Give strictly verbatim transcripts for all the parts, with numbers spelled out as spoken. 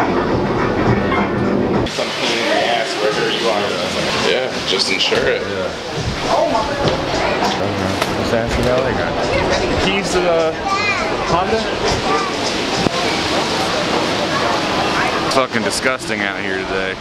Some pain in the ass wherever you are. Yeah, just insure it. Yeah. Oh my God. What's that for that guy? Keys to the Honda? It's fucking disgusting out here today.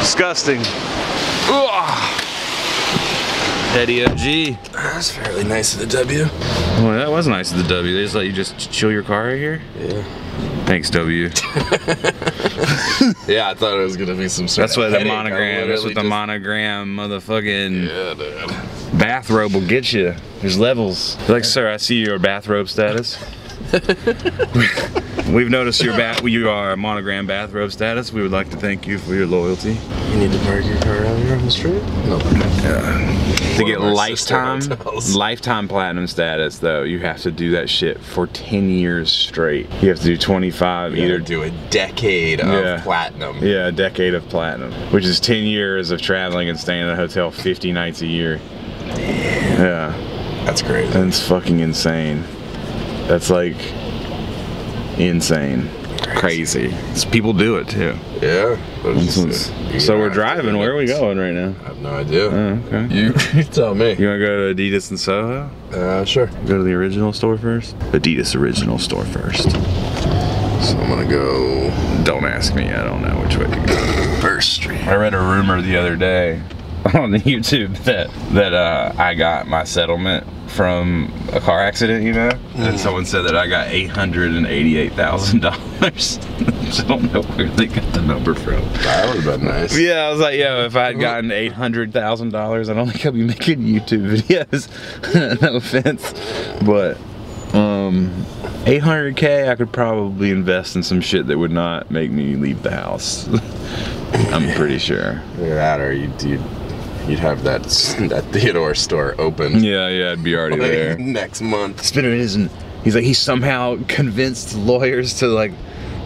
Disgusting. Ugh. Eddie O G. That's fairly nice of the W. Well, that was nice of the W. They just let you just chill your car right here? Yeah. Thanks, W. Yeah, I thought it was gonna be some sort that's of what the monogram, that's what the just... monogram motherfucking yeah, dude. Bathrobe will get you. There's levels. Like, sir, I see your bathrobe status. We've noticed your bat. You are a monogram bathrobe status. We would like to thank you for your loyalty. You need to park your car out here on the street. No. Yeah. To get lifetime lifetime platinum status, though, you have to do that shit for ten years straight. You have to do twenty-five. You either do a decade of yeah. platinum. Yeah, a decade of platinum, which is ten years of traveling and staying in a hotel fifty nights a year. Damn. Yeah. That's crazy. That's fucking insane. That's like. Insane. Crazy. Crazy. People do it too. Yeah. Just, uh, so we're driving. Where are we going right now? I have no idea. Oh, okay. You tell me. You want to go to Adidas in Soho? Uh, sure. Go to the original store first? Adidas Original store first. So I'm going to go... Don't ask me. I don't know which way to go. First Street. I read a rumor the other day on the YouTube that, that uh, I got my settlement from a car accident, you know, and someone said that I got eight hundred eighty-eight thousand dollars. I don't know where they got the number from. That would have been nice. Yeah, I was like, yo, if I had gotten eight hundred thousand dollars, I don't think I'd be making YouTube videos. No offense, but um, eight hundred K, I could probably invest in some shit that would not make me leave the house. I'm pretty sure. You're out, or you do. You'd have that that Theodore store open. Yeah, yeah, I'd be already like there next month. Spinner isn't. He's like he somehow convinced lawyers to like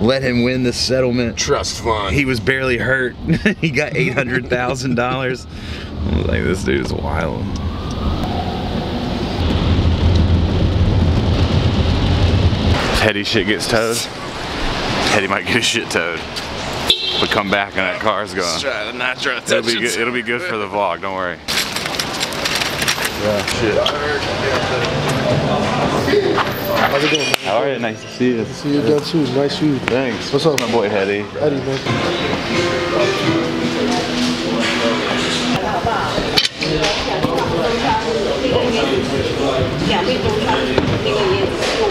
let him win this settlement. Trust fund. He was barely hurt. He got eight hundred thousand dollars. I was like, this dude's wild. Teddy shit gets towed. Teddy might get his shit towed. We come back and that car's gone. Let's try to not try to touch it'll be good. It'll be good for the vlog. Don't worry. Yeah, shit. How's it going? How are you? Nice to see you. Nice to see you down too. Nice to see you. Thanks. What's up, my boy, Hedy? Hedy, man.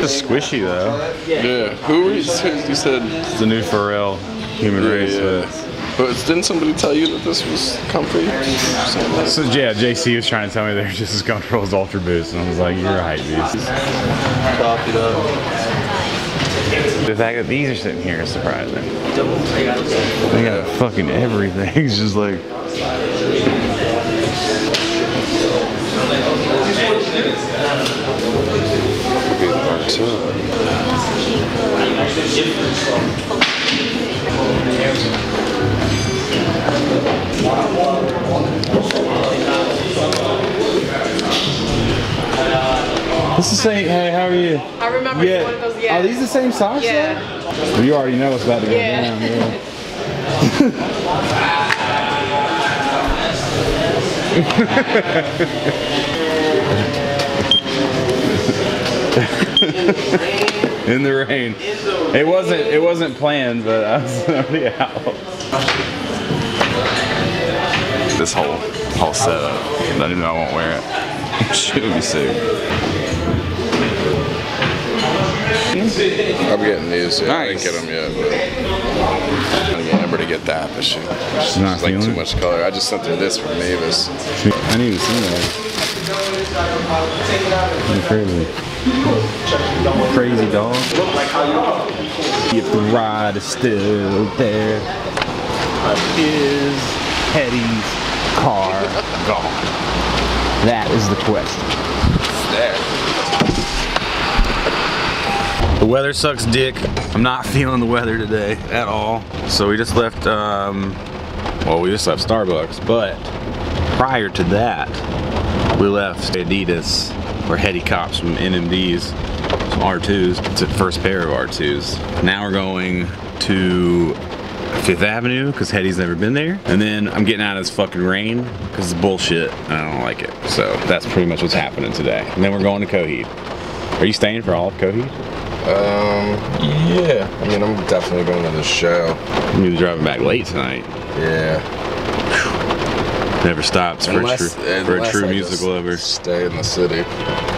It's squishy though. Yeah. Who were you? You said it's the new Pharrell. Human yeah, race, yeah. But didn't somebody tell you that this was comfy? So yeah, J C was trying to tell me they were just as comfortable as UltraBoost, and I was like, "You're right, beast." Coffee though. The fact that these are sitting here is surprising. They got fucking everything. It's just like. This is the same. Hey, how are you? I remember yeah. one of those. Yeah. Are these the same socks? Yeah. Well, you already know what's about to go yeah. down. Yeah. In the rain. It wasn't. It wasn't planned, but I was already out. This whole whole setup. I don't even know I won't wear it. Should be sick. I'm getting these. Yeah. Nice. I didn't get them yet, but I'm gonna remember to get that. But she, she's not like too much color. I just sent her this from Mavis. I need to see that. Crazy. Crazy dog. If the ride is still there, is Hedy's car gone? That is the question. It's there. The weather sucks dick. I'm not feeling the weather today at all. So we just left, um, well, we just left Starbucks, but prior to that, we left Adidas. Or Hedy Cops from N M D's some R twos. It's the first pair of R twos. Now we're going to Fifth Avenue because Hetty's never been there. And then I'm getting out of this fucking rain because it's bullshit and I don't like it. So that's pretty much what's happening today. And then we're going to Coheed. Are you staying for all of Coheed? Um, yeah. I mean, I'm definitely going to the show. You're driving back late tonight. Yeah. Never stops for unless, a true, for a true music lover. Stay in the city.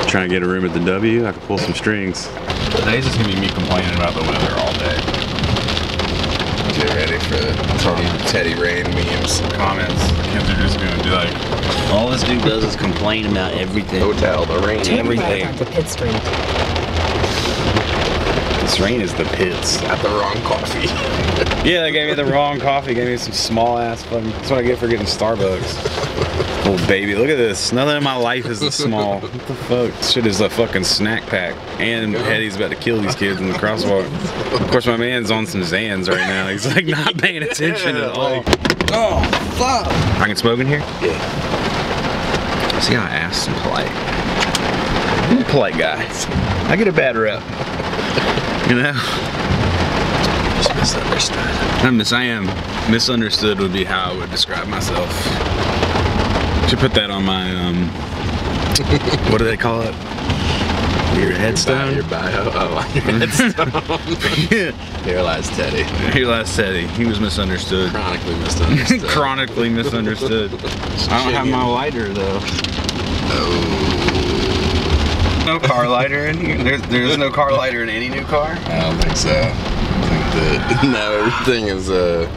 Trying to get a room at the W. I can pull some strings. Today's just gonna be me complaining about the weather all day. Get ready for the Teddy, Teddy Rain memes. Comments. The kids are just gonna be like, all this dude does is complain about everything. Hotel, the rain, take everything. Right the pit stream. This rain is the pits. Got the wrong coffee. Yeah, they gave me the wrong coffee. Gave me some small ass fucking. That's what I get for getting Starbucks. Little baby, look at this. Nothing in my life is this small. What the fuck? This shit is a fucking snack pack. And Eddie's about to kill these kids in the crosswalk. Of course, my man's on some Zans right now. He's like not paying attention yeah, at all. Like, oh fuck! I can smoke in here. Yeah. See how I asked some polite. I'm a polite guy. I get a bad rep. You know? Just misunderstood. I'm mis I am. Misunderstood would be how I would describe myself. Should put that on my, um, what do they call it? Your headstone? Your bio. Oh, your headstone. Here lies Teddy. Here lies Teddy. He was misunderstood. Chronically misunderstood. Chronically misunderstood. I don't have my lighter, though. Oh. No car lighter in here. There's, there's no car lighter in any new car. I don't think so. I think that now everything is a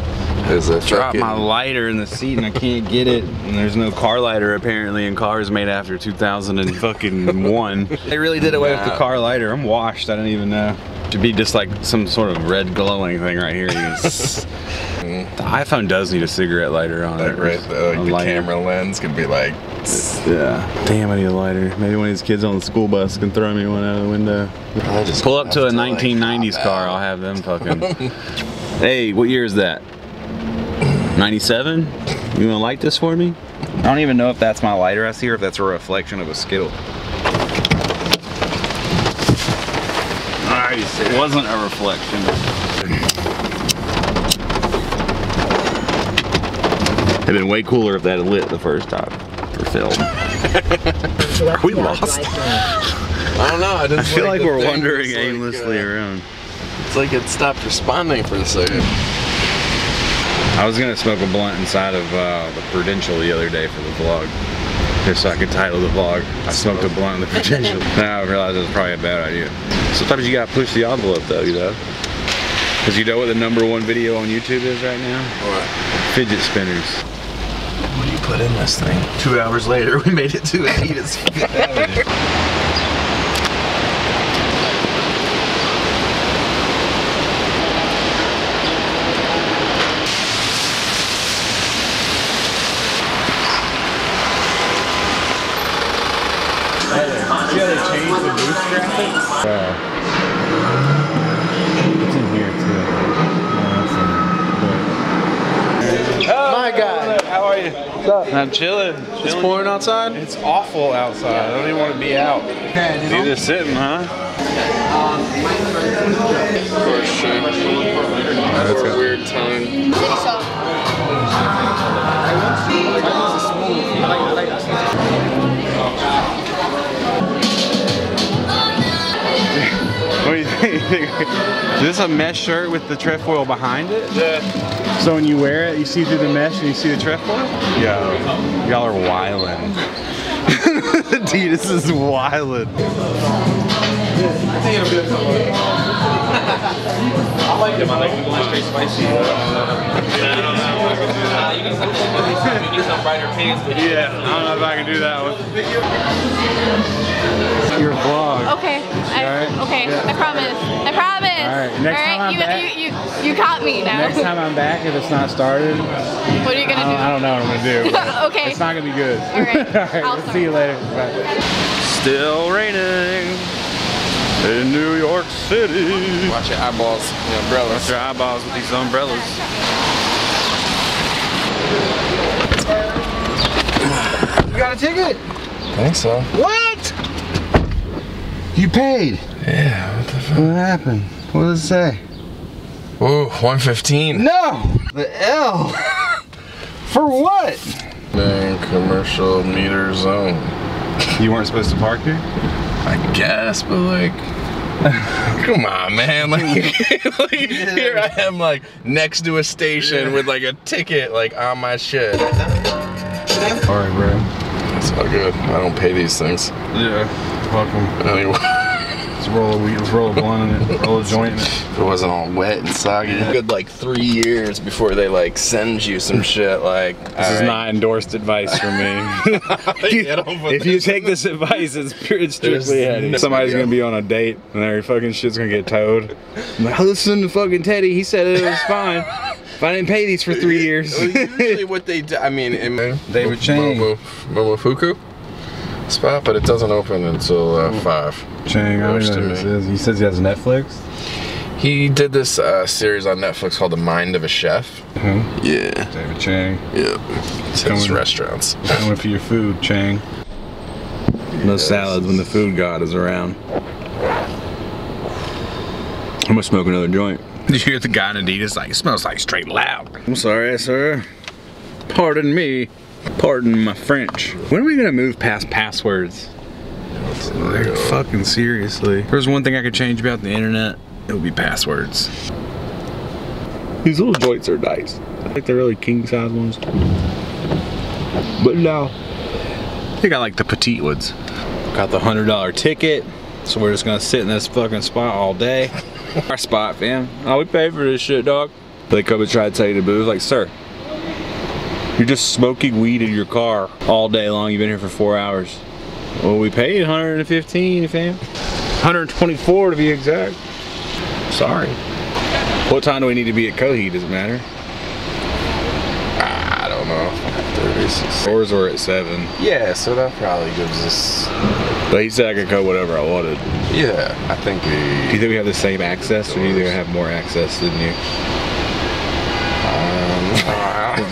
is a. Drop my lighter in the seat and I can't get it. And there's no car lighter apparently in cars made after two thousand and fucking one. They really did away wow. with the car lighter. I'm washed. I don't even know. It should be just like some sort of red glowing thing right here. The iPhone does need a cigarette lighter on like it. Right, the, like the lighter. Camera lens can be like. Yeah. Damn, I need a lighter. Maybe one of these kids on the school bus can throw me one out of the window. I'll just pull up to a to nineteen nineties like car. I'll have them fucking. Hey, what year is that? ninety-seven? You want to light this for me? I don't even know if that's my lighter I see or if that's a reflection of a Skittle. Nice. It wasn't a reflection. It'd been way cooler if that had lit the first time. Or filled. Are we lost? I don't know. I, didn't I feel like, like we're wandering like, aimlessly uh, around. It's like it stopped responding for a second. I was gonna smoke a blunt inside of uh, the Prudential the other day for the vlog, just so I could title the vlog. I smoked a blunt in the Prudential. Now I realized it was probably a bad idea. Sometimes you gotta push the envelope though, you know. Cause you know what the number one video on YouTube is right now? What? Fidget spinners. What do you put in this thing? Two hours later, we made it to Adidas. See how they changed the boost graphics? Wow. I'm chilling. chilling. It's pouring outside? It's awful outside. I don't even want to be out. You're just sitting, huh? That's a weird time. What do you think? Is this a mesh shirt with the trefoil behind it? Yeah. So when you wear it, you see through the mesh and you see the trefoil? Yo, y'all are wildin'. Adidas is wildin'. I think it'll be I like them. I like them really spicy. You need some brighter pants. Yeah, I don't know if I can do that one. Your vlog. Okay. I, right? Okay. Yeah. I promise. I promise. Alright, next All right, time I'm you, back, you, you, you caught me now. Next time I'm back, if it's not started, what are you gonna I do? I don't know what I'm gonna do. Okay. It's not gonna be good. Alright, right, we'll see you later. Bye. Still raining in New York City. Watch your eyeballs, your umbrellas. Watch your eyeballs with these umbrellas. You got a ticket? I think so. What? You paid. Yeah, what the fuck? What happened? What does it say? Ooh, one fifteen. No! The L! For what? Man, commercial meter zone. You weren't supposed to park here? I guess, but like... Come on, man, like, like yeah. Here I am, like, next to a station, yeah, with like a ticket, like, on my shit. Alright, bro. That's all good. I don't pay these things. Yeah, fuck them. Anyway. Let's roll a weed, let's roll a blunt in it, roll a joint in it. If it wasn't all wet and soggy. Yeah. A good, like, three years before they, like, send you some shit, like... This right. is not endorsed advice for me. you, if you take this advice, it's strictly There's, somebody's go. gonna be on a date and their fucking shit's gonna get towed. I'm like, listen to fucking Teddy, he said it was fine. If I didn't pay these for three years. Usually what they do, I mean... It, David Chang. Momofuku? Spot, but it doesn't open until uh, five. Chang, I don't know who this is. He says he has Netflix. He did this uh, series on Netflix called The Mind of a Chef. Mm-hmm. Yeah. David Chang. Yep. It's his restaurants. Coming for your food, Chang. Yes. No salads when the food god is around. I'm gonna smoke another joint. Did you hear the guy in Adidas? Like, it smells like straight loud. I'm sorry, sir. Pardon me. Pardon my French. When are we gonna move past passwords? Like, fucking seriously. If there's one thing I could change about the internet, it would be passwords. These little joints are nice. I like the really king size ones. But no. I think I like the petite ones. Got the one hundred dollar ticket, so we're just gonna sit in this fucking spot all day. Our spot, fam. Oh, we paid for this shit, dog. They come and try to tell you to move, like, sir, you're just smoking weed in your car all day long. You've been here for four hours. Well, we paid one hundred fifteen, fam. one hundred twenty-four to be exact. Sorry. What time do we need to be at Coheed? Does it matter? I don't know. Ours were at seven. Yeah, so that probably gives us... But he said I could go whatever I wanted. Yeah, I think we... Do you think we have the same access, or do you think I have more access than you? Um...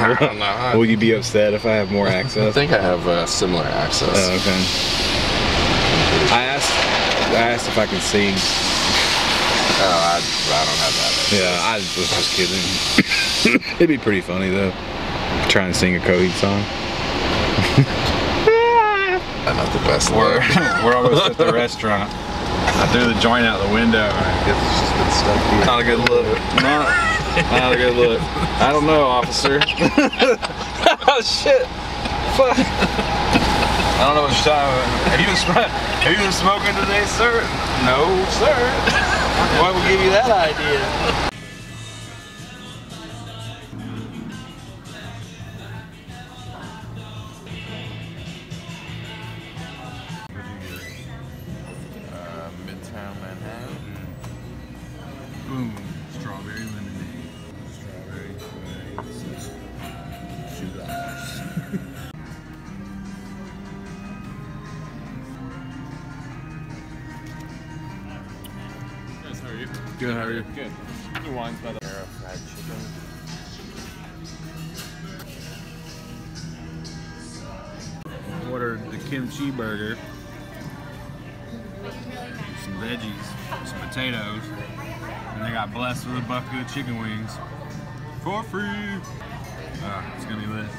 I don't know. Will you be upset if I have more access? I think I have uh, similar access. Oh, okay. I asked. I asked if I could sing. Oh, I, I don't have that. Access. Yeah, I was just kidding. It'd be pretty funny though. Trying to sing a Coheed song. Not the best. We're, we're almost at the restaurant. I threw the joint out the window. I guess it's just been stuck here. Not a good look. Not. Not a good look. I don't know, officer. Oh shit! Fuck! I don't know what you're talking about. Have you been, have you been smoking today, sir? No, sir. Why would we give you that idea? Good, how are you? Good. The wine's by the arrow fried chicken. Ordered the kimchi burger. Some veggies, some potatoes, and they got blessed with a bucket of chicken wings. For free! Ah, it's gonna be lit.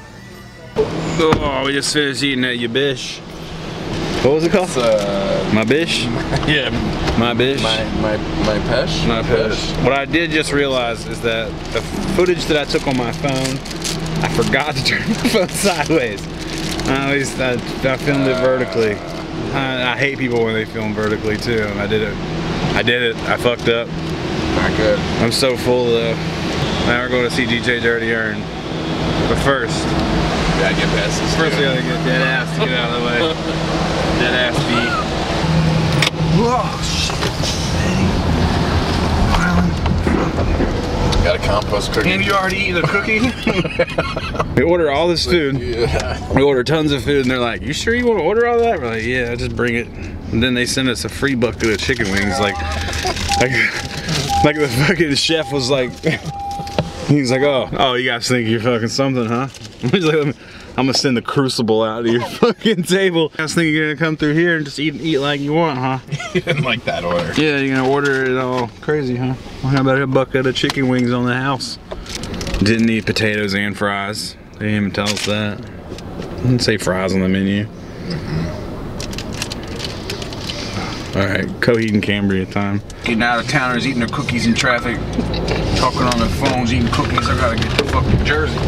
Oh, we just finished eating at your bish. What was it called? Uh, my bish? Yeah. My bish? My, my, my pesh? My pesh. What I did just realize is that the footage that I took on my phone, I forgot to turn my phone sideways. I always, I, I filmed it vertically. I, I hate people when they film vertically too. I did it. I did it. I fucked up. Not good. I'm so full though. Now we're going to see D J Dirty Earn. But first, you gotta get past this. First, we gotta get dead ass to get out of the way. That ass beat. Whoa, shit. Got a compost cookie. And you already eaten a cookie? We order all this food. Yeah. We order tons of food, and they're like, you sure you want to order all that? We're like, yeah, just bring it. And then they send us a free bucket of chicken wings. Like, like, like the fucking chef was like, he's like, oh, oh, you guys think you're fucking something, huh? I'm gonna send the crucible out of your fucking table. I was thinking you're gonna come through here and just eat and eat like you want, huh? You didn't like that order. Yeah, you're gonna order it all crazy, huh? Well, how about a bucket of chicken wings on the house? Didn't eat potatoes and fries. They didn't even tell us that. Didn't say fries on the menu. Mm-hmm. All right, Coheed and Cambria time. Getting out of towners, eating their cookies in traffic, talking on their phones, eating cookies. I gotta get the fucking jersey.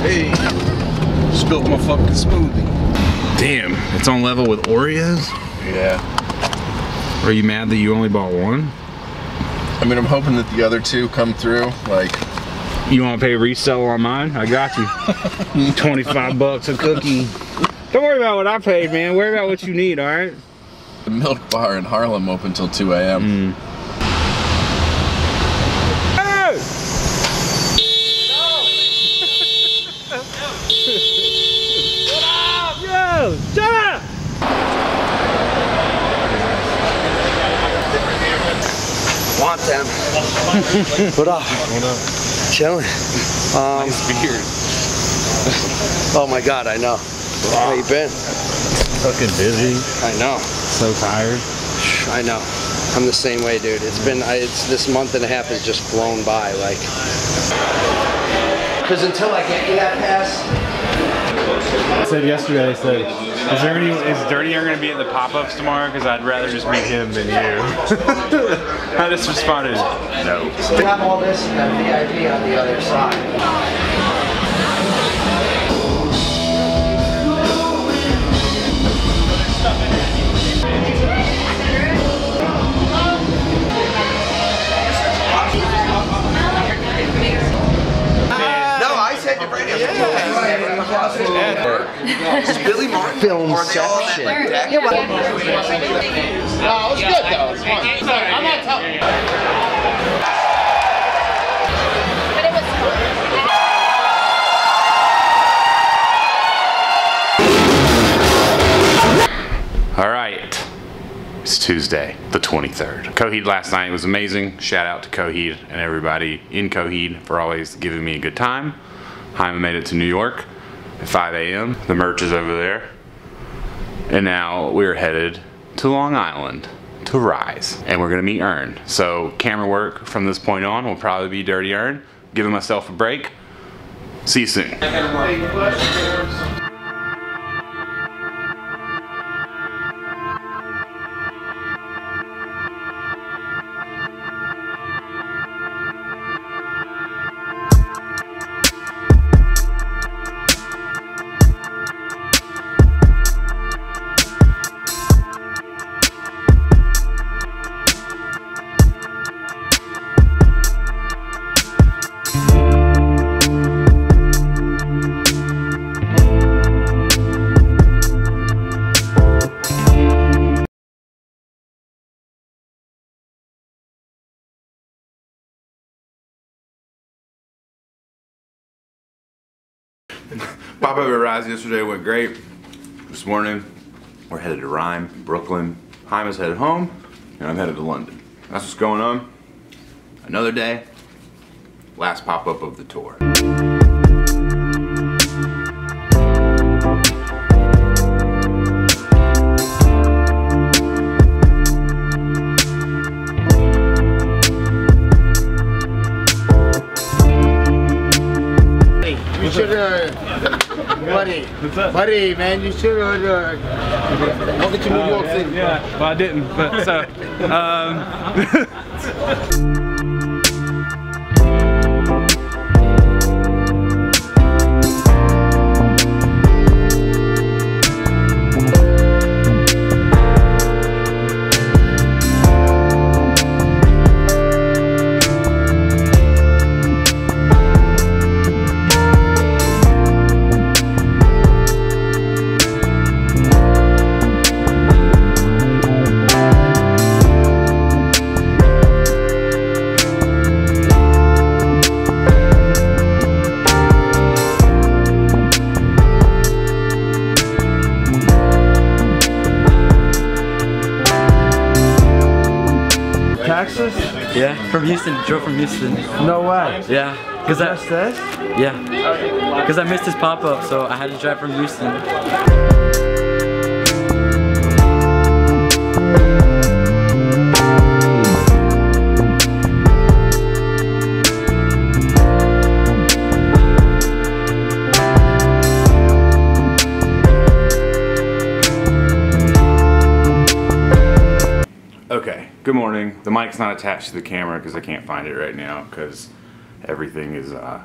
Hey, spilled my fucking smoothie. Damn, it's on level with Oreos? Yeah. Are you mad that you only bought one? I mean, I'm hoping that the other two come through, like. You wanna pay resell on mine? I got you. twenty-five bucks a cookie. Don't worry about what I paid, man. Worry about what you need, all right? The Milk Bar in Harlem open till two A M Mm. Hey! No! Yo! Shut up! Want them. What up? What up? Chilling. Um, nice beard. Oh my God, I know. Wow. How you been? Fucking busy. I know. So tired. I know. I'm the same way, dude. It's been. I, it's this month and a half has just flown by, like. Because until I get you that pass. I said yesterday. I said, is there any? Is Dirty Earn gonna be at the pop-ups tomorrow? Because I'd rather just meet him than you. I just responded, no. We have all this and then V I P on the other side. Uh, no, I said to bring it. Yeah. Is Billy Martin film section? No, it's good though. It's fun. It's like, I'm not talking. But it was cool. All right. It's Tuesday, the twenty-third. Coheed last night was amazing. Shout out to Coheed and everybody in Coheed for always giving me a good time. Haim made it to New York at five A M The merch is over there. And now we're headed to Long Island to Rise, and we're gonna meet Earn. So camera work from this point on will probably be Dirty Earn. Giving myself a break. See you soon. Pop-up at Rise yesterday went great. This morning, we're headed to Rime, Brooklyn. Haim is headed home, and I'm headed to London. That's what's going on. Another day, last pop-up of the tour. Buddy, what's up? Buddy, man, you should have. Uh, I'll get you New uh, York City. Yeah, yeah, well, I didn't, but so. Um, Yeah, from Houston, drove from Houston. No way. Yeah. Cause I, this? Yeah. Because I missed his pop-up, so I had to drive from Houston. Good morning. The mic's not attached to the camera because I can't find it right now because everything is uh,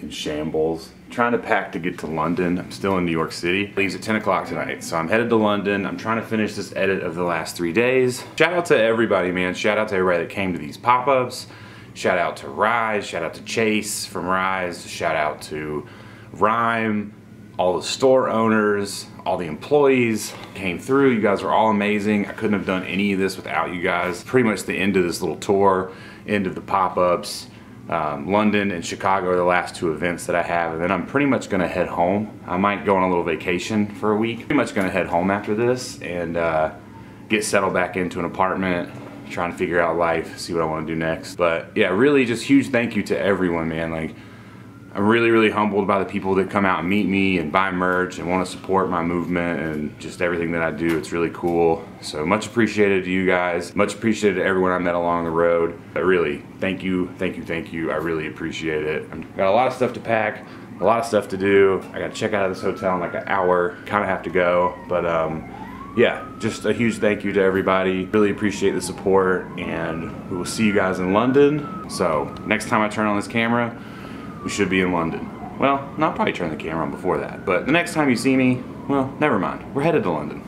in shambles. I'm trying to pack to get to London. I'm still in New York City. Leaves at ten o'clock tonight, so I'm headed to London. I'm trying to finish this edit of the last three days. Shout out to everybody, man. Shout out to everybody that came to these pop-ups. Shout out to Rise. Shout out to Chase from Rise. Shout out to Rime. All the store owners, all the employees came through. You guys were all amazing. I couldn't have done any of this without you guys. Pretty much the end of this little tour, end of the pop-ups. Um, London and Chicago are the last two events that I have, and then I'm pretty much gonna head home. I might go on a little vacation for a week. Pretty much gonna head home after this and uh, get settled back into an apartment, trying to figure out life, see what I wanna do next. But yeah, really just huge thank you to everyone, man. Like, I'm really, really humbled by the people that come out and meet me and buy merch and want to support my movement and just everything that I do. It's really cool. So much appreciated to you guys. Much appreciated to everyone I met along the road. But really, thank you, thank you, thank you. I really appreciate it. I've got a lot of stuff to pack, a lot of stuff to do. I got to check out of this hotel in like an hour. Kind of have to go, but um, yeah, just a huge thank you to everybody. Really appreciate the support, and we will see you guys in London. So next time I turn on this camera, we should be in London. Well, I'll probably turn the camera on before that, but the next time you see me, well, never mind. We're headed to London.